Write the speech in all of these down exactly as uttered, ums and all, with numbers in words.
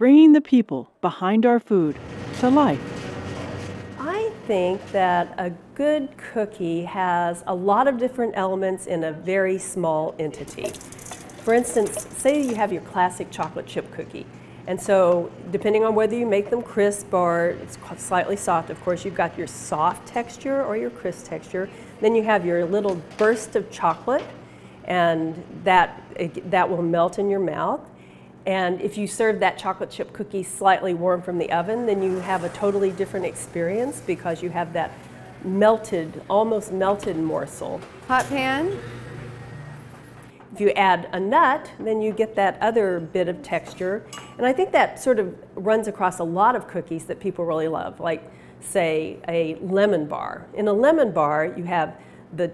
bringing the people behind our food to life. I think that a good cookie has a lot of different elements in a very small entity. For instance, say you have your classic chocolate chip cookie. And so, depending on whether you make them crisp or it's slightly soft, of course, you've got your soft texture or your crisp texture. Then you have your little burst of chocolate, and that, that will melt in your mouth. And if you serve that chocolate chip cookie slightly warm from the oven, then you have a totally different experience because you have that melted, almost melted morsel. Hot pan. If you add a nut, then you get that other bit of texture. And I think that sort of runs across a lot of cookies that people really love, like, say, a lemon bar. In a lemon bar, you have the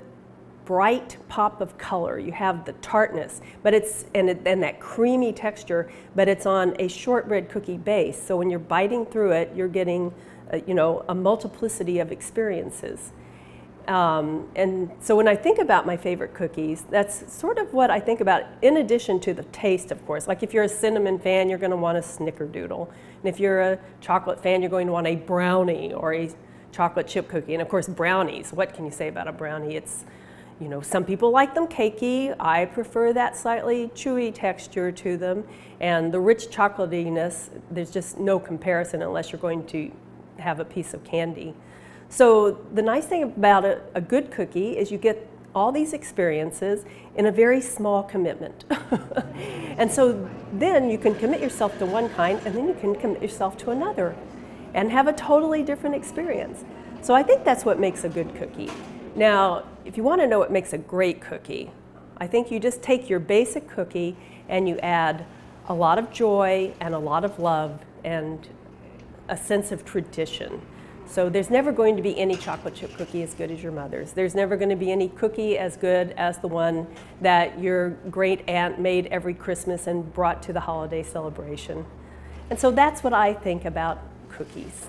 bright pop of color, you have the tartness, but it's and, it, and that creamy texture, but it's on a shortbread cookie base. So when you're biting through it, you're getting, uh, you know, a multiplicity of experiences. Um, and so when I think about my favorite cookies, that's sort of what I think about, in addition to the taste, of course. Like if you're a cinnamon fan, you're going to want a snickerdoodle. And if you're a chocolate fan, you're going to want a brownie or a chocolate chip cookie. And of course, brownies. What can you say about a brownie? It's, you know, some people like them cakey. I prefer that slightly chewy texture to them. And the rich chocolatiness, there's just no comparison unless you're going to have a piece of candy. So the nice thing about a, a good cookie is you get all these experiences in a very small commitment. And so then you can commit yourself to one kind, and then you can commit yourself to another and have a totally different experience. So I think that's what makes a good cookie. Now, if you want to know what makes a great cookie, I think you just take your basic cookie and you add a lot of joy and a lot of love and a sense of tradition. So there's never going to be any chocolate chip cookie as good as your mother's. There's never going to be any cookie as good as the one that your great aunt made every Christmas and brought to the holiday celebration. And so that's what I think about cookies.